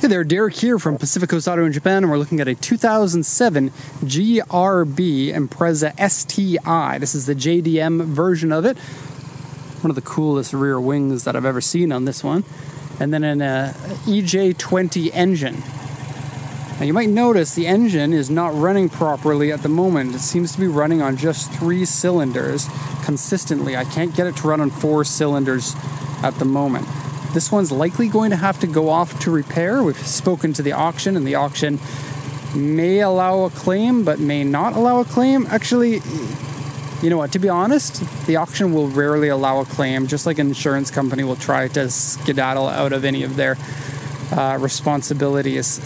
Hey there, Derek here from Pacific Coast Auto in Japan, and we're looking at a 2007 GRB Impreza STI. This is the JDM version of it. One of the coolest rear wings that I've ever seen on this one. And then an EJ20 engine. Now you might notice the engine is not running properly at the moment. It seems to be running on just 3 cylinders consistently. I can't get it to run on 4 cylinders at the moment. This one's likely going to have to go off to repair. We've spoken to the auction, and the auction may allow a claim, but may not allow a claim. Actually, you know what, to be honest, the auction will rarely allow a claim, just like an insurance company will try to skedaddle out of any of their responsibilities.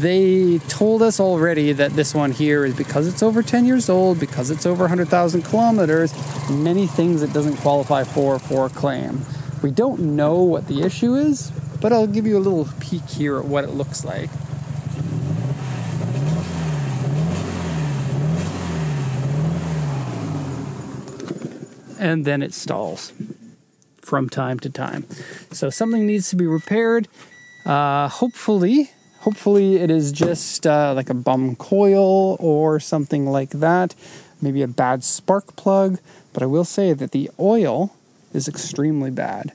They told us already that this one here is, because it's over 10 years old, because it's over 100,000 kilometers, many things it doesn't qualify for a claim. We don't know what the issue is, but I'll give you a little peek here at what it looks like. And then it stalls from time to time. So something needs to be repaired. Hopefully it is just like a bum coil or something like that. Maybe a bad spark plug. But I will say that the oil is extremely bad.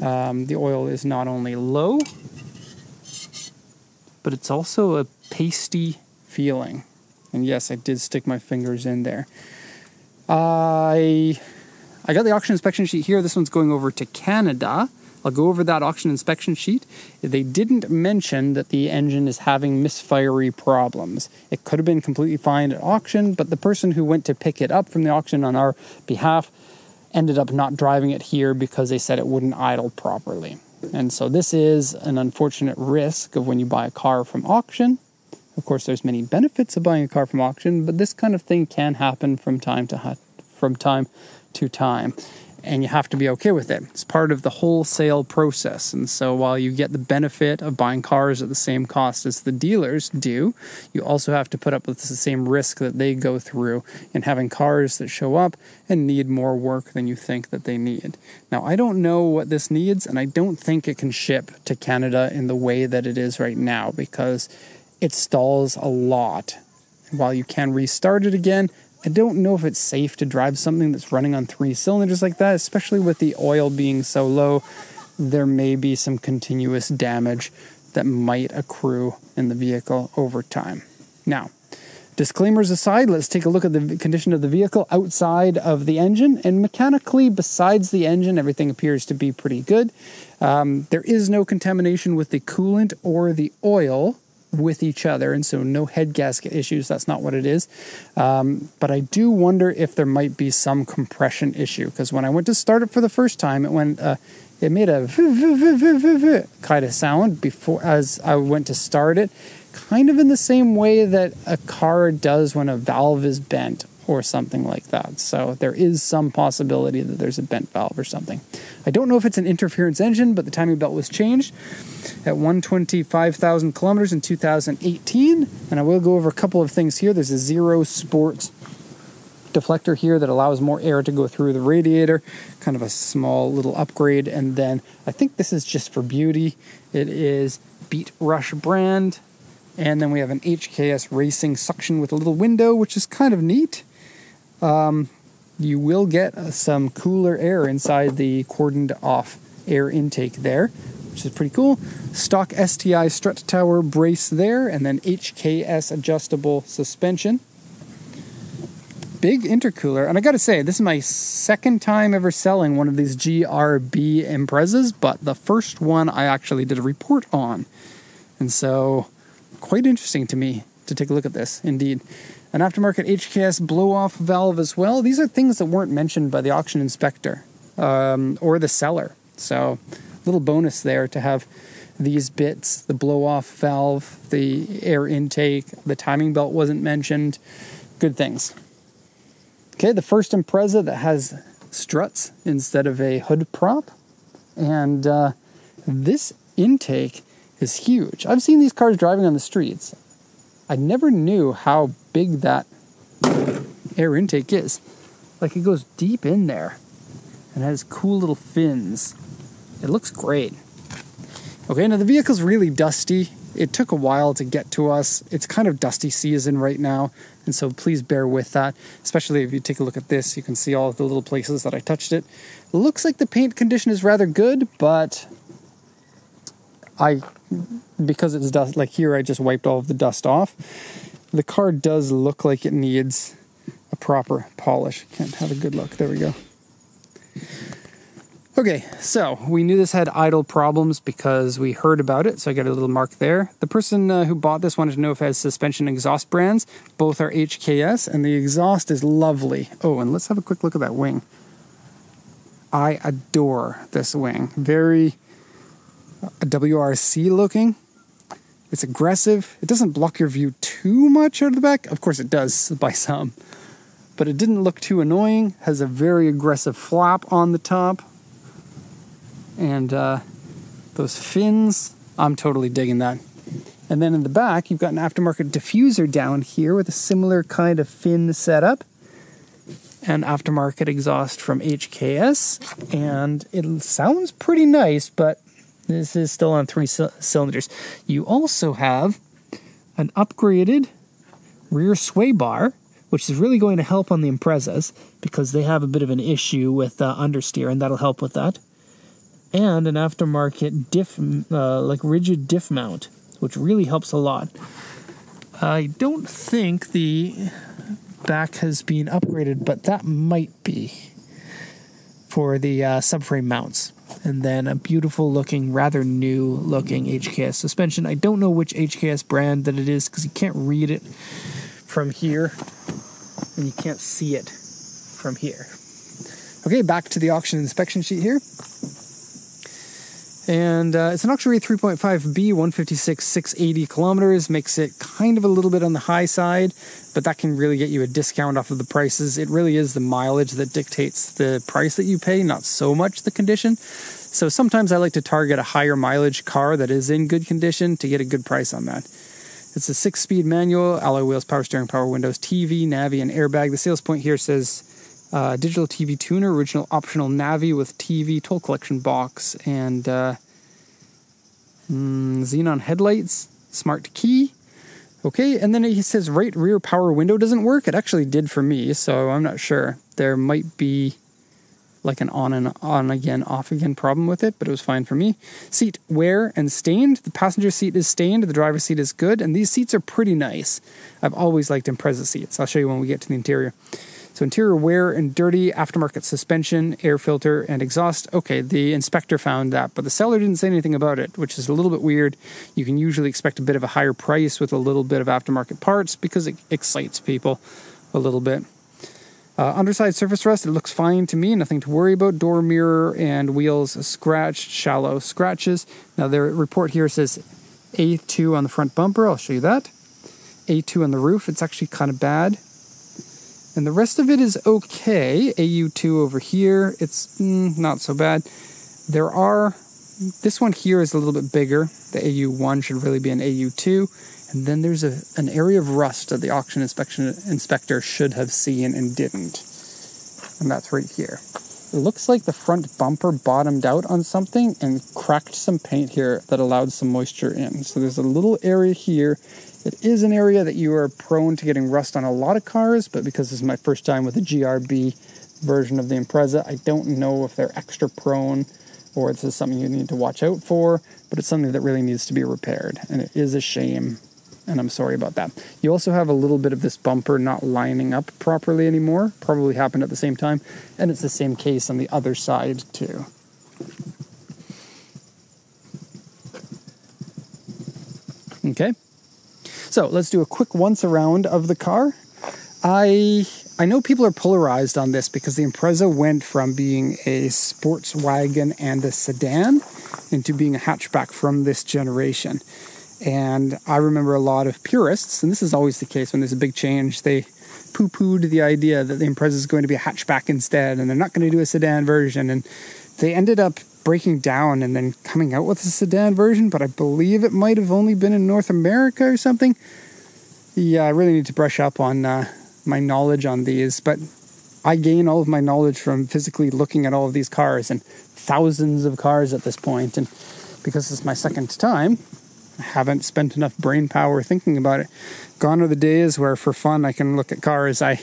The oil is not only low, but it's also a pasty feeling. And yes, I did stick my fingers in there. I got the auction inspection sheet here. This one's going over to Canada. I'll go over that auction inspection sheet. They didn't mention that the engine is having misfire problems. It could have been completely fine at auction, but the person who went to pick it up from the auction on our behalf ended up not driving it here because they said it wouldn't idle properly. And so this is an unfortunate risk of when you buy a car from auction. Of course, there's many benefits of buying a car from auction, but this kind of thing can happen from time to time, and you have to be okay with it. It's part of the wholesale process. And so while you get the benefit of buying cars at the same cost as the dealers do, you also have to put up with the same risk that they go through in having cars that show up and need more work than you think that they need. Now, I don't know what this needs, and I don't think it can ship to Canada in the way that it is right now because it stalls a lot. While you can restart it again, I don't know if it's safe to drive something that's running on 3 cylinders like that, especially with the oil being so low. There may be some continuous damage that might accrue in the vehicle over time. Now, disclaimers aside, let's take a look at the condition of the vehicle outside of the engine. And mechanically, besides the engine, everything appears to be pretty good. There is no contamination with the coolant or the oil with each other, and so no head gasket issues. That's not what it is. But I do wonder if there might be some compression issue, because when I went to start it for the first time, it went it made a kind of sound before as I went to start it, kind of in the same way that a car does when a valve is bent or something like that. So there is some possibility that there's a bent valve or something. I don't know if it's an interference engine, but the timing belt was changed at 125,000 kilometers in 2018. And I will go over a couple of things here. There's a Zero Sports deflector here that allows more air to go through the radiator, kind of a small little upgrade. And then I think this is just for beauty. It is Beat Rush brand. And then we have an HKS racing suction with a little window, which is kind of neat. You will get some cooler air inside the cordoned off air intake there, which is pretty cool. Stock STI strut tower brace there, and then HKS adjustable suspension. Big intercooler, and I gotta say, this is my second time ever selling one of these GRB Imprezas, but the first one I actually did a report on. And so, quite interesting to me to take a look at this, indeed. An aftermarket HKS blow-off valve as well. These are things that weren't mentioned by the auction inspector or the seller. So a little bonus there to have these bits, the blow-off valve, the air intake, the timing belt wasn't mentioned. Good things. Okay, the first Impreza that has struts instead of a hood prop. And this intake is huge. I've seen these cars driving on the streets. I never knew how big that air intake is. Like, it goes deep in there and has cool little fins. It looks great. Okay, now the vehicle's really dusty. It took a while to get to us. It's kind of dusty season right now, and so please bear with that. Especially if you take a look at this, you can see all of the little places that I touched it. Looks like the paint condition is rather good, but because it's dust, like here I just wiped all of the dust off. The car does look like it needs a proper polish. Can't have a good look. There we go. Okay, so we knew this had idle problems because we heard about it, so I got a little mark there. The person who bought this wanted to know if it has suspension and exhaust brands. Both are HKS, and the exhaust is lovely. Oh, and let's have a quick look at that wing. I adore this wing. Very WRC looking. It's aggressive. It doesn't block your view too much out of the back. Of course it does by some, but it didn't look too annoying. Has a very aggressive flap on the top. And those fins, I'm totally digging that. And then in the back, you've got an aftermarket diffuser down here with a similar kind of fin setup. An aftermarket exhaust from HKS. And it sounds pretty nice, but this is still on 3 cylinders. You also have an upgraded rear sway bar, which is really going to help on the Imprezas because they have a bit of an issue with understeer, and that'll help with that. And an aftermarket diff, like rigid diff mount, which really helps a lot. I don't think the back has been upgraded, but that might be for the subframe mounts. And then a beautiful looking, rather new looking HKS suspension. I don't know which HKS brand that it is because you can't read it from here and you can't see it from here. Okay, back to the auction inspection sheet here. And it's an auction rate 3.5B, 156, 680 kilometers. Makes it kind of a little bit on the high side, but that can really get you a discount off of the prices. It really is the mileage that dictates the price that you pay, not so much the condition. So sometimes I like to target a higher mileage car that is in good condition to get a good price on that. It's a 6-speed manual, alloy wheels, power steering, power windows, TV, Navi, and airbag. The sales point here says digital TV tuner, original optional Navi with TV, toll collection box, and xenon headlights, smart key. Okay, and then he says right rear power window doesn't work. It actually did for me, so I'm not sure. There might be like an on and on again, off again problem with it, but it was fine for me. Seat wear and stained. The passenger seat is stained, the driver's seat is good, and these seats are pretty nice. I've always liked Impreza seats. I'll show you when we get to the interior. So interior wear and dirty, aftermarket suspension, air filter, and exhaust. Okay, the inspector found that, but the seller didn't say anything about it, which is a little bit weird. You can usually expect a bit of a higher price with a little bit of aftermarket parts because it excites people a little bit. Underside surface rust, it looks fine to me, nothing to worry about. Door, mirror, and wheels scratched, shallow scratches. Now their report here says A2 on the front bumper. I'll show you that. A2 on the roof. It's actually kind of bad. And the rest of it is okay. AU2 over here, it's not so bad. There are, this one here is a little bit bigger. The AU1 should really be an AU2. And then there's an area of rust that the auction inspector should have seen and didn't. And that's right here. It looks like the front bumper bottomed out on something and cracked some paint here that allowed some moisture in. So there's a little area here. It is an area that you are prone to getting rust on a lot of cars, but because this is my first time with a GRB version of the Impreza, I don't know if they're extra prone or this is something you need to watch out for, but it's something that really needs to be repaired, and it is a shame, and I'm sorry about that. You also have a little bit of this bumper not lining up properly anymore, probably happened at the same time, and it's the same case on the other side too. Okay. So let's do a quick once around of the car. I know people are polarized on this because the Impreza went from being a sports wagon and a sedan into being a hatchback from this generation. And I remember a lot of purists, and this is always the case when there's a big change, they poo-pooed the idea that the Impreza is going to be a hatchback instead, and they're not going to do a sedan version. And they ended up breaking down and then coming out with a sedan version, but I believe it might have only been in North America or something. Yeah, I really need to brush up on my knowledge on these, but I gain all of my knowledge from physically looking at all of these cars and thousands of cars at this point. And because it's my second time, I haven't spent enough brain power thinking about it. Gone are the days where for fun I can look at cars. I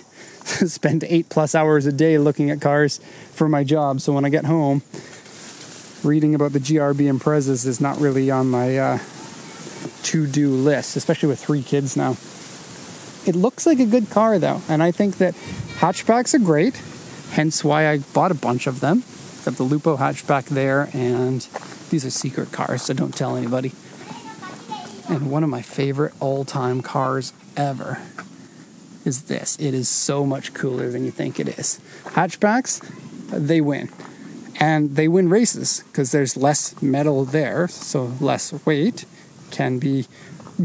spend 8+ hours a day looking at cars for my job. So when I get home, reading about the GRB Imprezas is not really on my to-do list, especially with 3 kids now. It looks like a good car though, and I think that hatchbacks are great, hence why I bought a bunch of them. Got the Lupo hatchback there, and these are secret cars, so don't tell anybody. And one of my favorite all-time cars ever is this. It is so much cooler than you think it is. Hatchbacks, they win. And they win races because there's less metal there, so less weight, can be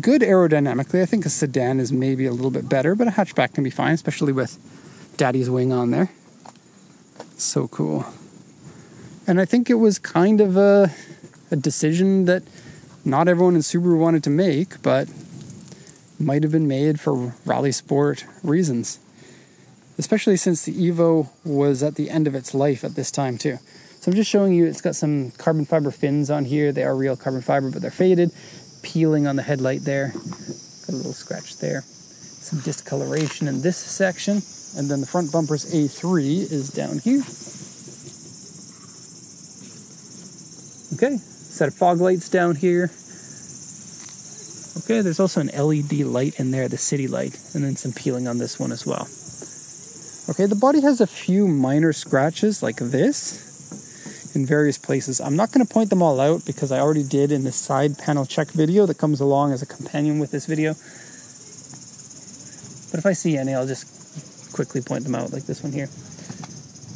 good aerodynamically. I think a sedan is maybe a little bit better, but a hatchback can be fine, especially with Daddy's wing on there. So cool. And I think it was kind of a decision that not everyone in Subaru wanted to make, but might have been made for rally sport reasons. Especially since the Evo was at the end of its life at this time too. So I'm just showing you, it's got some carbon fiber fins on here. They are real carbon fiber, but they're faded. Peeling on the headlight there. Got a little scratch there. Some discoloration in this section. And then the front bumper's A3 is down here. Okay, set of fog lights down here. Okay, there's also an LED light in there, the city light, and then some peeling on this one as well. Okay, the body has a few minor scratches like this in various places. I'm not going to point them all out because I already did in the side panel check video that comes along as a companion with this video. But if I see any, I'll just quickly point them out like this one here.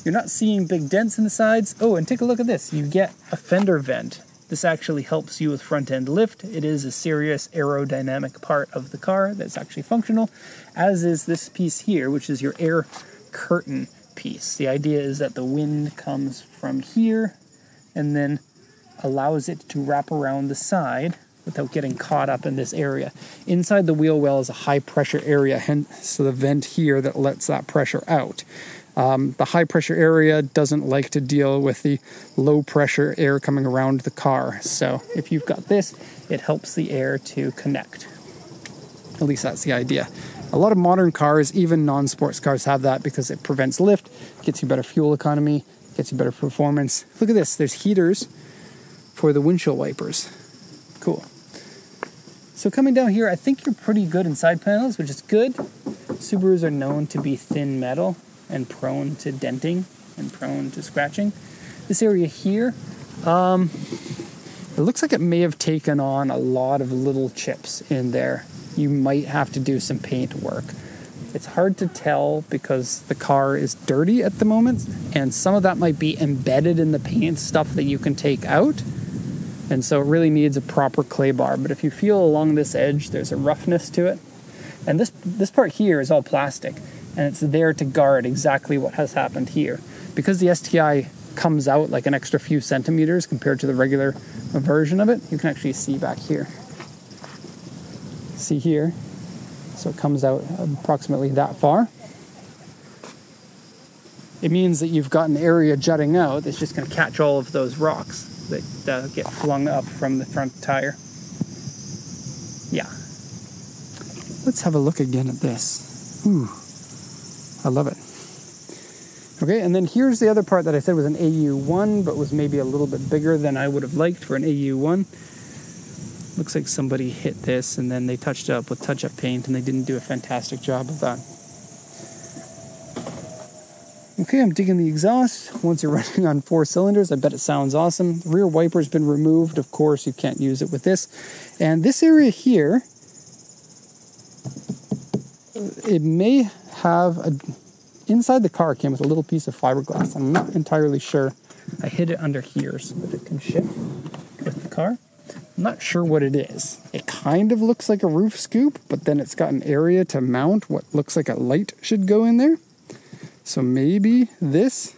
You're not seeing big dents in the sides. Oh, and take a look at this. You get a fender vent. This actually helps you with front-end lift. It is a serious aerodynamic part of the car that's actually functional, as is this piece here, which is your air curtain piece. The idea is that the wind comes from here and then allows it to wrap around the side without getting caught up in this area. Inside the wheel well is a high pressure area, hence the vent here that lets that pressure out. The high pressure area doesn't like to deal with the low pressure air coming around the car. So if you've got this, it helps the air to connect. At least that's the idea. A lot of modern cars, even non-sports cars, have that because it prevents lift, gets you better fuel economy, gets you better performance. Look at this, there's heaters for the windshield wipers. Cool. So coming down here, I think you're pretty good in side panels, which is good. Subarus are known to be thin metal and prone to denting and prone to scratching. This area here, it looks like it may have taken on a lot of little chips in there. You might have to do some paint work. It's hard to tell because the car is dirty at the moment, and some of that might be embedded in the paint, stuff that you can take out. And so it really needs a proper clay bar. But if you feel along this edge, there's a roughness to it. And this part here is all plastic, and it's there to guard exactly what has happened here. Because the STI comes out like an extra few centimeters compared to the regular version of it, you can actually see back here. See here? So it comes out approximately that far. It means that you've got an area jutting out that's just going to catch all of those rocks that get flung up from the front tire. Yeah. Let's have a look again at this. Ooh. I love it. Okay, and then here's the other part that I said was an AU1, but was maybe a little bit bigger than I would have liked for an AU1. Looks like somebody hit this, and then they touched it up with touch-up paint, and they didn't do a fantastic job of that. Okay, I'm digging the exhaust. Once you're running on 4 cylinders, I bet it sounds awesome. The rear wiper's been removed. Of course, you can't use it with this. And this area here, it may have inside the car came with a little piece of fiberglass. I'm not entirely sure. I hid it under here so that it can shift with the car. I'm not sure what it is. It kind of looks like a roof scoop, but then it's got an area to mount what looks like a light should go in there. So maybe this,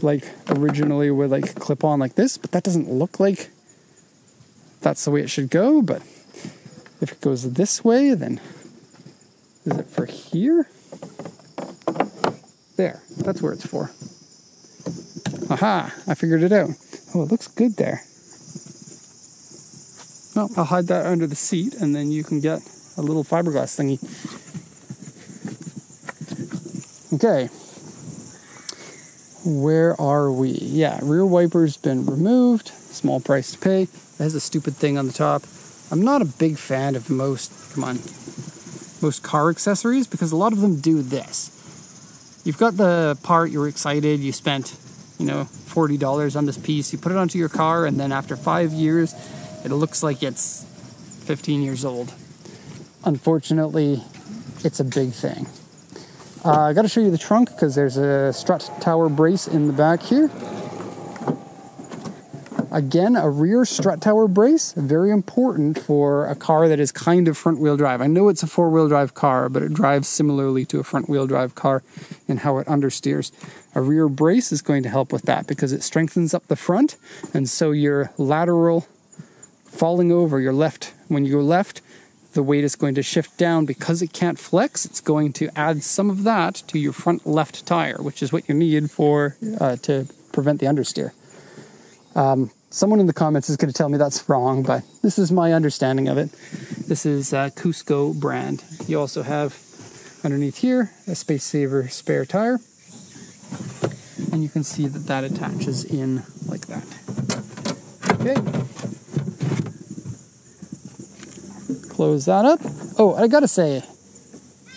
like originally would like clip on like this, but that doesn't look like that's the way it should go. But if it goes this way, then is it for here? There, that's where it's for. Aha, I figured it out. Oh, it looks good there. Well, I'll hide that under the seat and then you can get a little fiberglass thingy. Okay. Where are we? Yeah, rear wiper's been removed. Small price to pay. It has a stupid thing on the top. I'm not a big fan of most car accessories because a lot of them do this. You've got the part, you were excited, you spent, you know, $40 on this piece, you put it onto your car, and then after 5 years, it looks like it's 15 years old. Unfortunately, it's a big thing. I gotta show you the trunk because there's a strut tower brace in the back here. Again, a rear strut tower brace, very important for a car that is kind of front wheel drive. I know it's a four wheel drive car, but it drives similarly to a front wheel drive car in how it understeers. A rear brace is going to help with that because it strengthens up the front, and so your lateral falling over, your left, when you go left, the weight is going to shift down because it can't flex. It's going to add some of that to your front left tire, which is what you need for to prevent the understeer. Someone in the comments is going to tell me that's wrong, but this is my understanding of it. This is Cusco brand. You also have underneath here a Space Saver spare tire, and you can see that that attaches in like that. Okay. Close that up. Oh, I gotta say,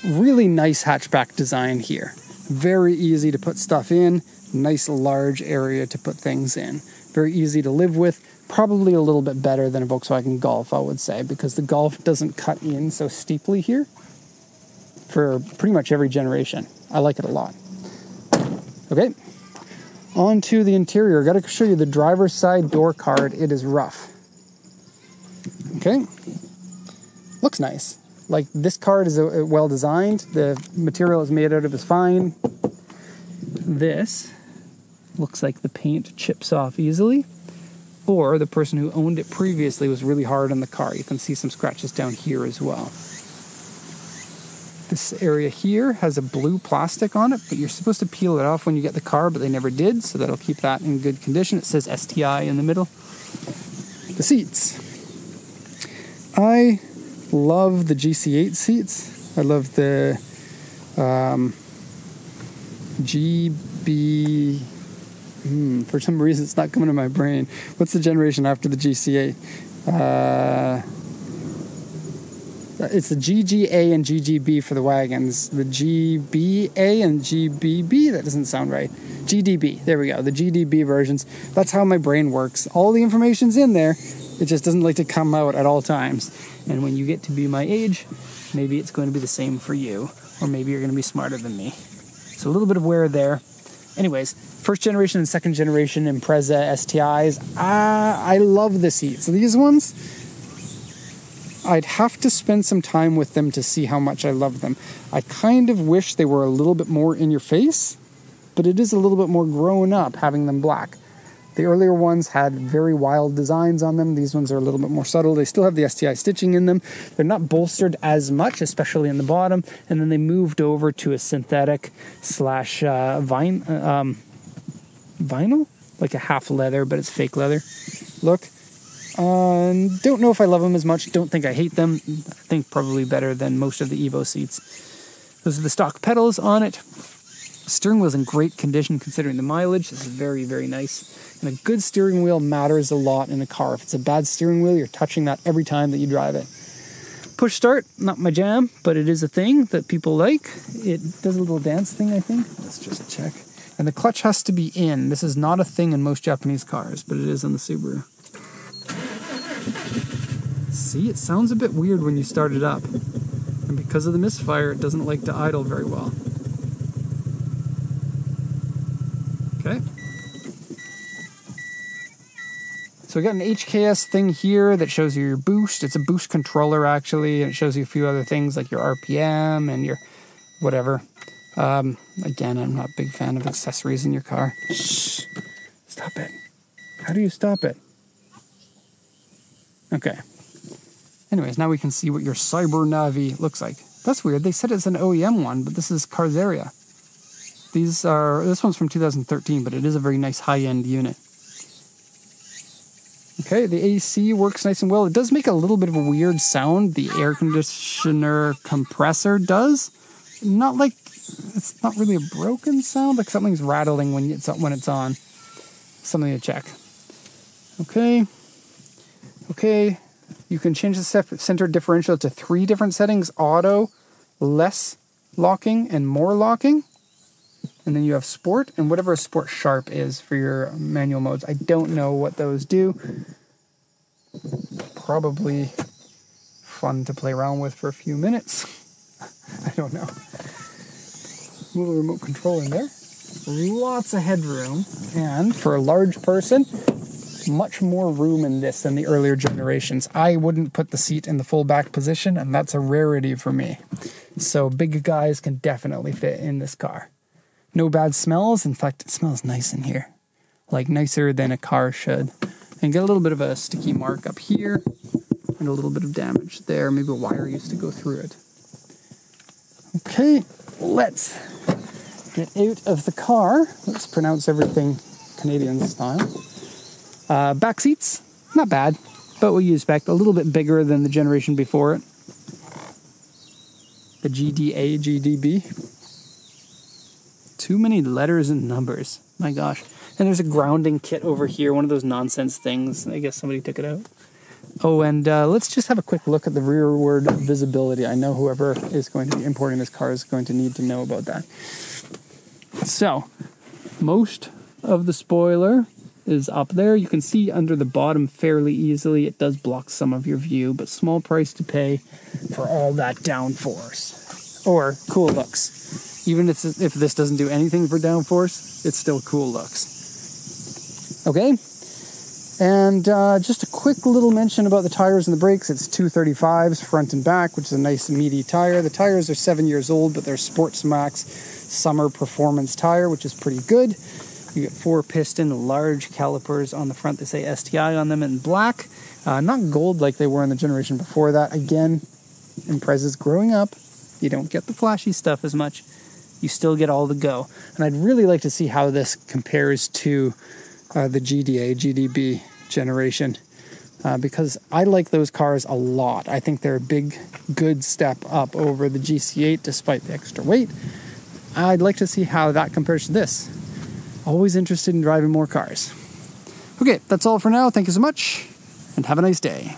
really nice hatchback design here. Very easy to put stuff in, nice large area to put things in. Very easy to live with, probably a little bit better than a Volkswagen Golf, I would say, because the Golf doesn't cut in so steeply here for pretty much every generation. I like it a lot. Okay, on to the interior. Gotta show you the driver's side door card. It is rough. Okay. Looks nice. Like, this card is well designed. The material it's made out of is fine. This looks like the paint chips off easily, or the person who owned it previously was really hard on the car. You can see some scratches down here as well. This area here has a blue plastic on it, but you're supposed to peel it off when you get the car, but they never did, so that'll keep that in good condition. It says STI in the middle. The seats. I love the GC8 seats. I love the GB. For some reason, it's not coming to my brain. What's the generation after the GC8? It's the GGA and GGB for the wagons. The GBA and GBB. That doesn't sound right. GDB. There we go. The GDB versions. That's how my brain works. All the information's in there. It just doesn't like to come out at all times. And when you get to be my age, maybe it's going to be the same for you, or maybe you're going to be smarter than me. So a little bit of wear there. Anyways, first generation and second generation Impreza STIs. I love the seats. These ones, I'd have to spend some time with them to see how much I love them. I kind of wish they were a little bit more in your face, but it is a little bit more grown up having them black. The earlier ones had very wild designs on them. These ones are a little bit more subtle. They still have the STI stitching in them. They're not bolstered as much, especially in the bottom. And then they moved over to a synthetic slash vinyl, like a half leather, but it's fake leather look. Don't know if I love them as much. Don't think I hate them. I think probably better than most of the Evo seats. Those are the stock pedals on it. Steering wheel's in great condition considering the mileage. This is very, very nice. And a good steering wheel matters a lot in a car. If it's a bad steering wheel, you're touching that every time that you drive it. Push start, not my jam, but it is a thing that people like. It does a little dance thing, I think. Let's just check. And the clutch has to be in. This is not a thing in most Japanese cars, but it is in the Subaru. See, it sounds a bit weird when you start it up. And because of the misfire, it doesn't like to idle very well. Okay. So we got an HKS thing here that shows you your boost. It's a boost controller, actually, and it shows you a few other things like your RPM and your whatever. Again, I'm not a big fan of accessories in your car. Shh. Stop it. How do you stop it? Okay. Anyways, now we can see what your Cyber Navi looks like. That's weird. They said it's an OEM one, but this is Carseria. These are, this one's from 2013, but it is a very nice high-end unit. Okay, the AC works nice and well. It does make a little bit of a weird sound. The air conditioner compressor does. Not like, it's not really a broken sound. Like something's rattling when it's on. Something to check. Okay. Okay. You can change the center differential to 3 different settings. Auto, less locking, and more locking. And then you have sport and whatever a sport sharp is for your manual modes. I don't know what those do. Probably fun to play around with for a few minutes. I don't know. A little remote control in there. Lots of headroom. And for a large person, much more room in this than the earlier generations. I wouldn't put the seat in the full back position, and that's a rarity for me. So big guys can definitely fit in this car. No bad smells. In fact, it smells nice in here. Like nicer than a car should. And get a little bit of a sticky mark up here and a little bit of damage there. Maybe a wire used to go through it. Okay, let's get out of the car. Let's pronounce everything Canadian style. Back seats, not bad, but what you expect. A little bit bigger than the generation before it. The GDA, GDB. Too many letters and numbers. My gosh. And there's a grounding kit over here. One of those nonsense things. I guess somebody took it out. Oh, and let's just have a quick look at the rearward visibility. I know whoever is going to be importing this car is going to need to know about that. So, most of the spoiler is up there. You can see under the bottom fairly easily. It does block some of your view, but small price to pay for all that downforce. Or cool looks. Even if this doesn't do anything for downforce, it's still cool looks. Okay? And just a quick little mention about the tires and the brakes. It's 235s front and back, which is a nice meaty tire. The tires are 7 years old, but they're Sportsmax summer performance tire, which is pretty good. You get 4-piston large calipers on the front. They say STI on them in black. Not gold like they were in the generation before that. Again, Impreza's growing up. You don't get the flashy stuff as much. You still get all the go. And I'd really like to see how this compares to the GDA, GDB generation, because I like those cars a lot. I think they're a big, good step up over the GC8 despite the extra weight. I'd like to see how that compares to this. Always interested in driving more cars. Okay, that's all for now. Thank you so much, and have a nice day.